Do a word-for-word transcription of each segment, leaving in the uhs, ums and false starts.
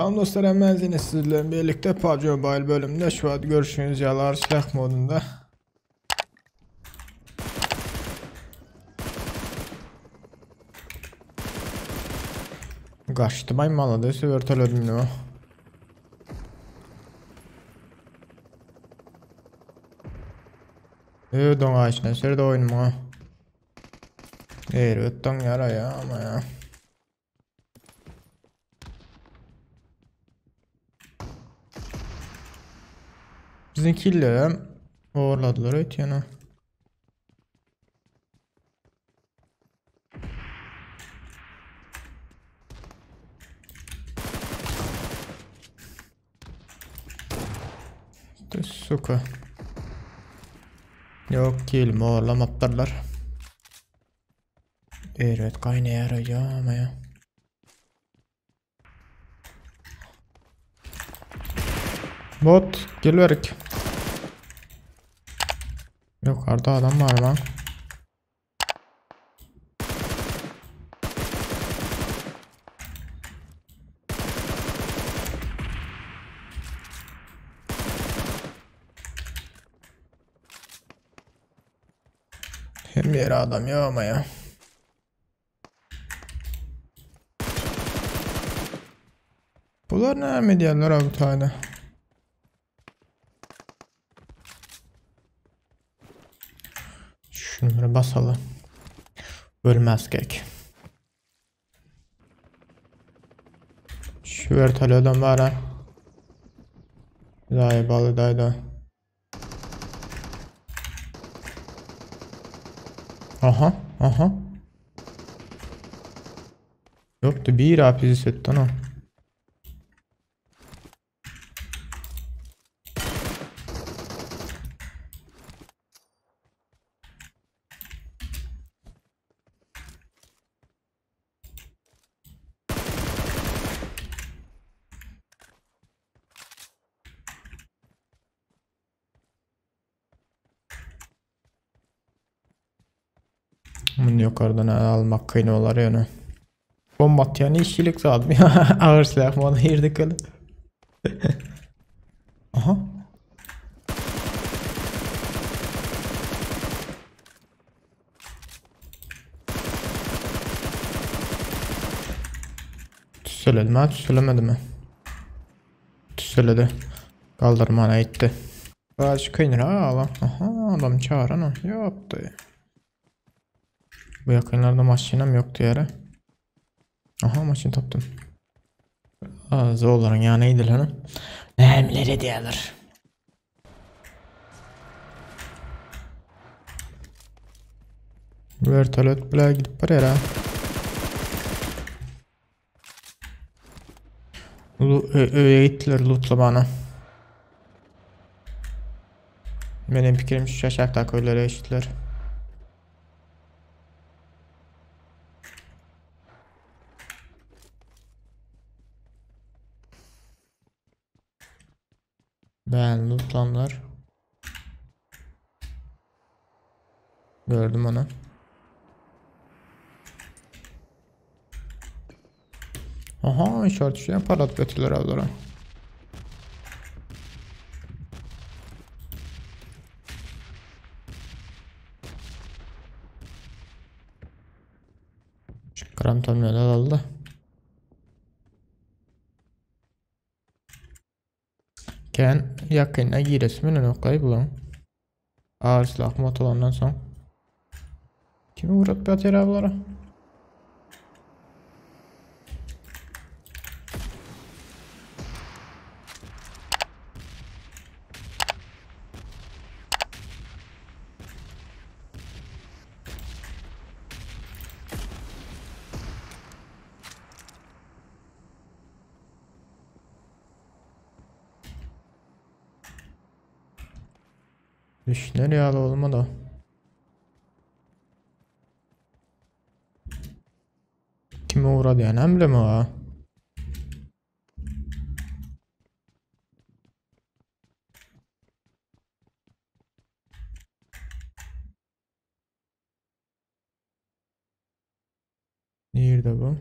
Selam dostlar, hemen yine sizlerle birlikte P U B G Mobile bölümünde şu an görüşünüz yalar silah modunda. Kaçtı bayım anladıysa örteledim o. Eee doğa içine sırda oynama. Eee ötten yara ya ama ya. Bizim killer'ı uğurladılar öt yana. Ты сука. Yok kill uğurlamadılar. Evet kaynayar ya ama ya. Bot geliverik. Yukarıda adam var lan. Hem yere adam ya ama ya. Bunlar ne medyanlar abi tane. Şunları basalım. Ölmez kek. Şu örtülü adam var ha. Zayıbalı dayda. Aha aha. Yoktu bir apizi setten o. Bunun yukarıdan almak kıyın olar yani. Bomba atyanı işçilik sağladım ya. Ağır silah bana girdik öyle. Aha. Tüsöledi mi? Tüsölemedi mi? Tüsöledi. Kaldırmana gitti. Kaç kıyınır ha lan. Aha adam çağıran o. Yaptı. Bu yakınlarda maşinem yoktu yere. Aha maşin taptım. Ağzı oların ya neydi lan? Mermileri diyorlar. Vertolöt bile gidip var yere. Öğe gittiler lootla bana. Benim fikrim şu şaşakta köylere eşitler. Ben lootlanlar. Gördüm onu. Aha işaret işleyen parat götürler avlara. Kram tamir aldı. Ken yakınına giresimine noktayı bulalım. Ağır silah mat olandan sonra. Kimi vurat bir atıyor ablara? Düş nereye al olma da. Kime uğradı yani hemle mi ha? Nerede bu?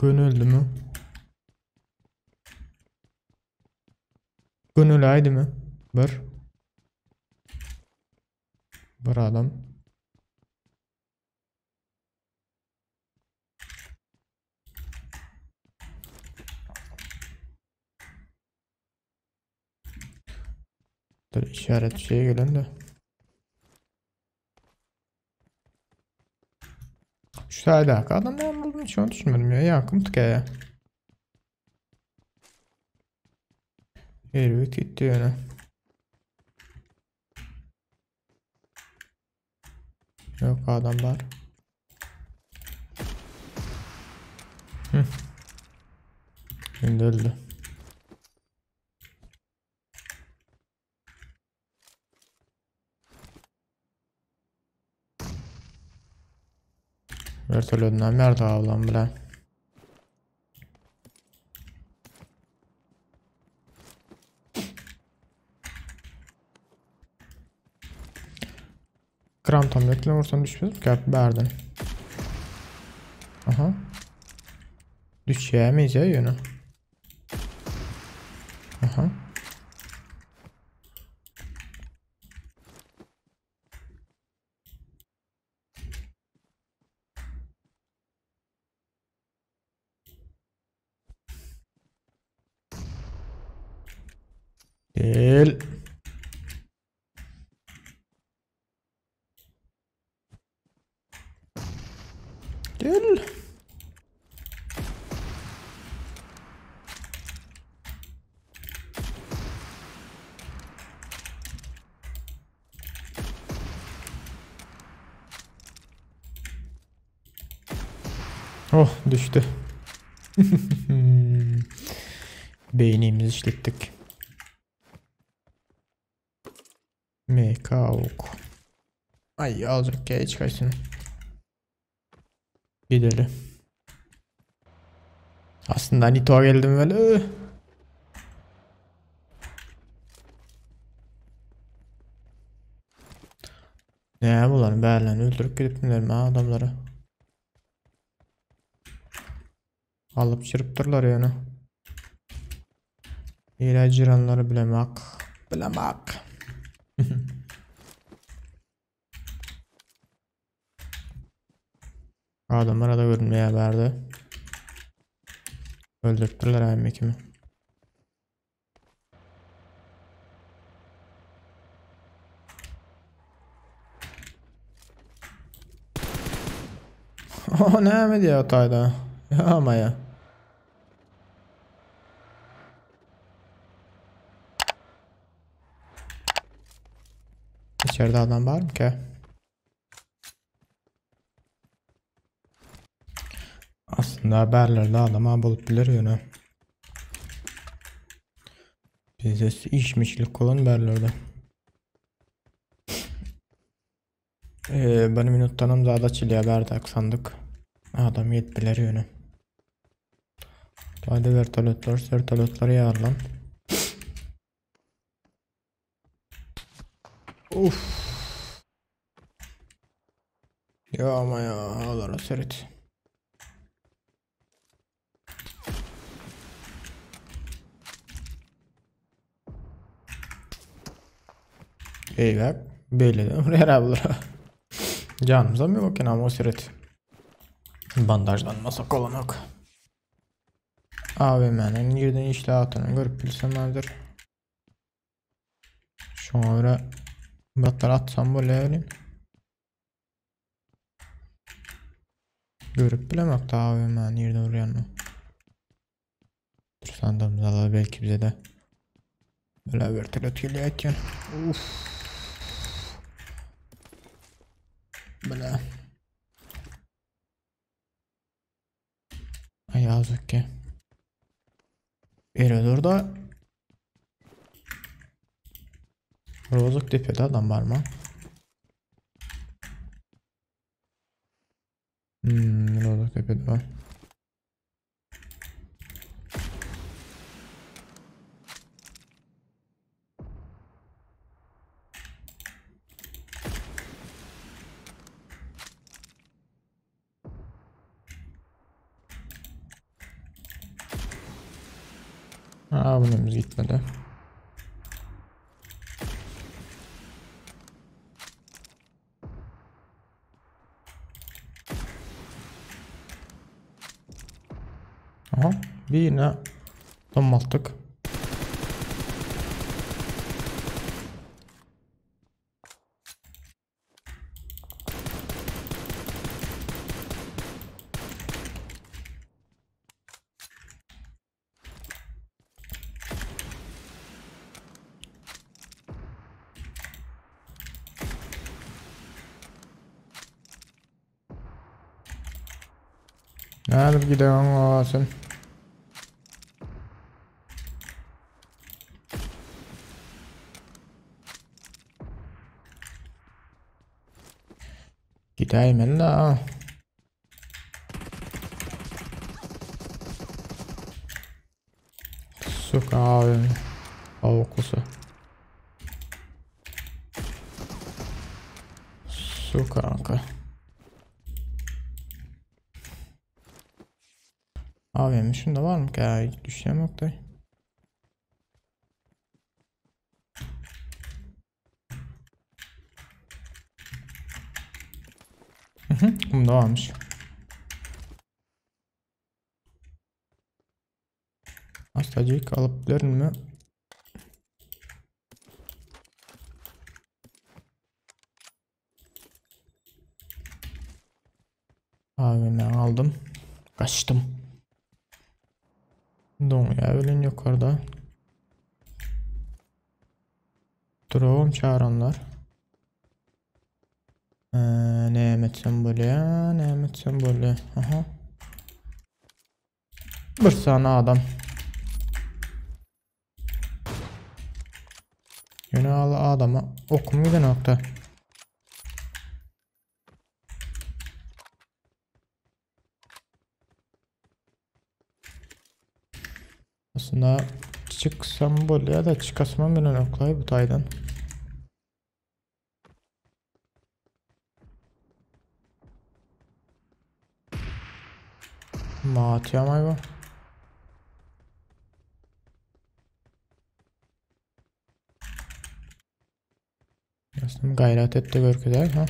Gönüllü mü? Gönüllü haydi mi? Bir. Bir adam. Dur işaret şeye gelen de. Şu sayede hakkı adamdan buldum, hiç onu düşünmedim ya. Yakım tıka ya. Herif gitti yöne. Yok adam var. Hıh. Şimdi öldü. Vertolod'dan nerede avlan bilen. Kram tam bekle ortadan düşmez ki berdin. Aha. Düşemeyiz ya yönü. Aha. Gel. Gel. Oh düştü. Beynimizi işlettik. Mekavuk. Ay azıcık geç kaçsın. Gidelim. Aslında Nito geldim böyle. Ne bunların benden öldürüp gidip mi adamları? Alıp çırptırlar yani. İlaciranları bilemek. Bilemek. Adam arada görünmeye haberdi. Öldürttüler hem ekimi. Oh ne mi diyor hatayda? Ya ama ya. İçeride adam var mı ki? Aslında haberlerde adama bulup bilir yönü. Bize işmişlik olan haberlerde. Ee, benim minuttanım daha da çiliye haber taksandık. Adam yet bilir yönü. Hadi vertolotlar, sertolotları yarlan. Uff. Ya ama ya, ağlara seret. Eyvah, böyle de oraya bulur. Canımıza mı bakın ama o seret. Bandajlanmasa kolamak. A V M'nin yerden işlehatını görüp bilsemezdir. Sonra muratları atsam böyle öyleyim. Görüp bilemek de A V M'nin yerden oraya mı? Dur sandığımızda da belki bize de. Böyle bir tırıt geliyor etken. Uff. Böyle. Ay yazık ki. Biri durdu. Rozuk tepede adam var mı? Hmm, rozuk tepede var. Ha, bunun gitmedi. Aha, bir yine tam attık. Nerede giden olsun? Gideyim ella. Sök abi. Avukusu. Sök kanka. Abi şunda var mı ki? Hiç düşeceğim yok da. Bunda varmış. Hastacık alıp verir mi? Abi ben aldım. Kaçtım. Dom ya ölen yukarıda. Drone çağıranlar. Ee, nimet sembolü ya, nimet sembolü. Aha. Bir sana adam. Yine al adama ok mu giden nokta. Aslında çıksam böyle ya da çıkasam ben oklayı bu taydan. Matiyam ayva. Aslında gayret et de görküler ha.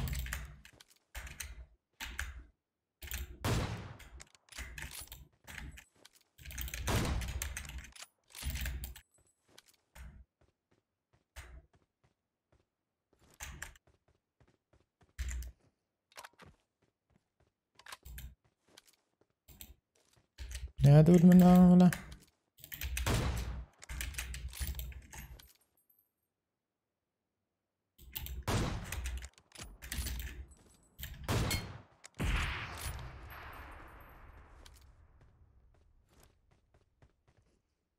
Ne de ölümün var öyle.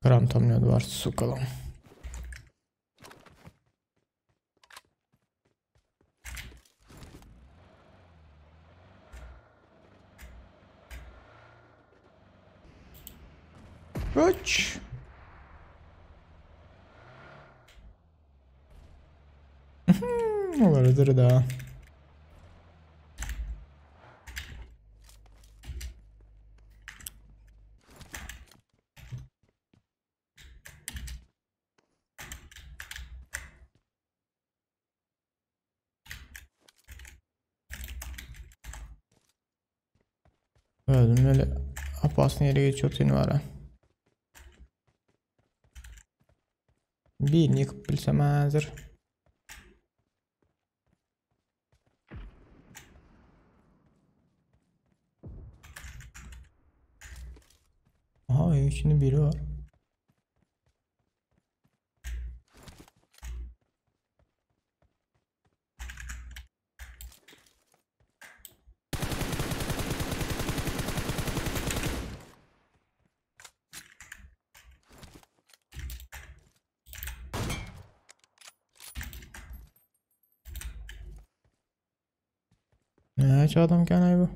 Kram tam ne var sukalım. Kaç. Olabilir daha. Öldüm öyle. Apasını yere geçiyor seni var ha. Birini yıkıp bilsem hazır. Aha ev içinde biri var. Neç adam gene bu?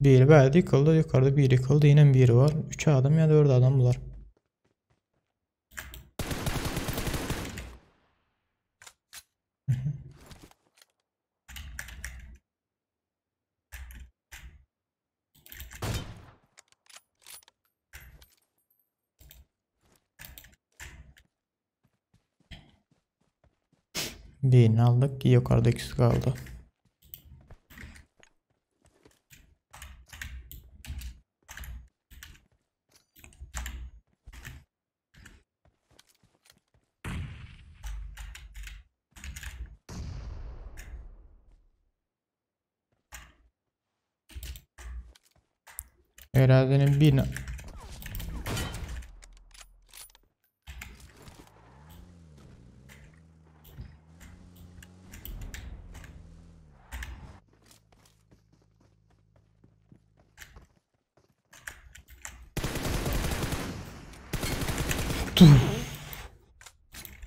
Biri belki yıkıldı, yukarıda biri yıkıldı, yine biri var. Üç adam ya dört adam bunlar. Birini aldık. Yukarıdaki kaldı. Eradenin birini...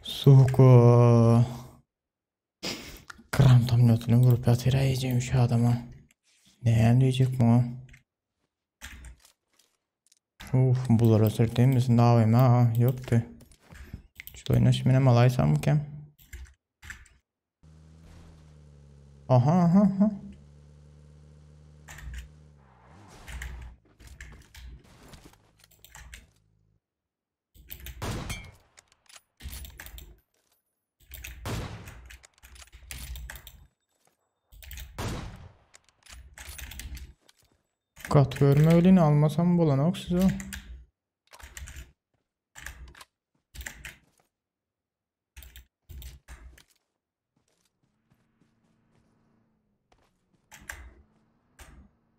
Suko. Kram tam notunu vurup yatırayacağım şu adama. Neyden diyecek mi o? Uf, bunlara sürteyimiz davayım ha, yoktu. Şu oynaşımına malaysam mı kem? Aha aha aha. Kat görme ölünü almasam bulan yok size.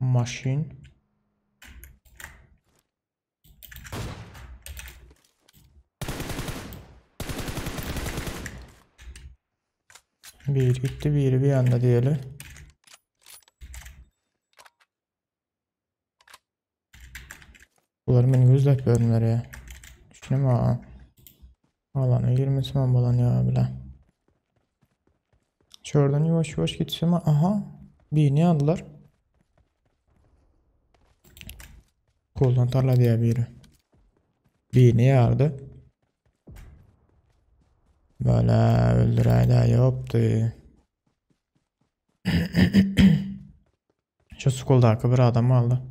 Maşin. Bir gitti biri bir anda diyelim. Bunlar beni gözlük görmüyor ya. Üstüne mi ağa? Alanı yirmisi mi balanıyor bile. Şuradan yavaş yavaş gitsem aha. Birini aldılar. Koldan tarla diye biri. Birini yardı. Böyle öldüreydi yaptı. Şu skoldaki bir adamı aldı.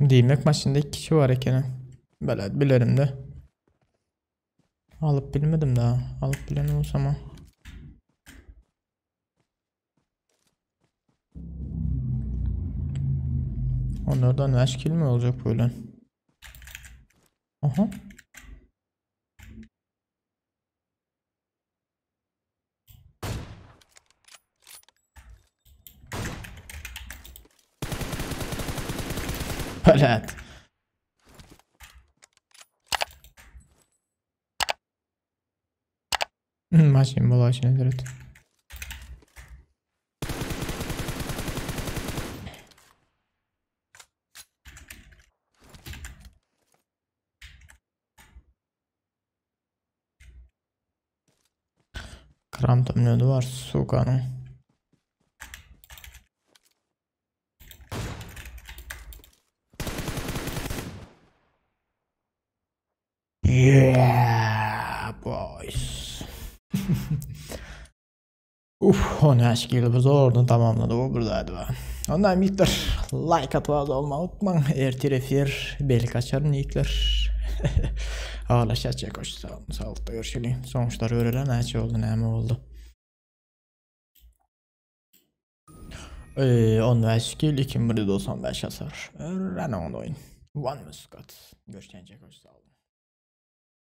Demek maçında iki kişi var ekene. Böyle bilirim de. Alıp bilmedim daha. Alıp bilen olsa ama. Onlardan eşkil mi olacak böyle? Aha. Evet. Maşin bulaşın edilir. Kram tam ne var sukanın. Yeah boys. Uf, on yaş kilimiz orada tamamladı, o buradaydı var. Ondan bittir. Like atmaz olma unutmayın. Ertirefir bel kaçarın yiğitler. Ağlaşacak hoş sağ olun. Sağlıkta görüşelim. Sonuçları öğrenen her şey oldu, ne mi oldu? Ee, on yaş kil iki bin doksan beş hasar. Öğren on oyun. One muskat. Görüşecek hoş sağ olun.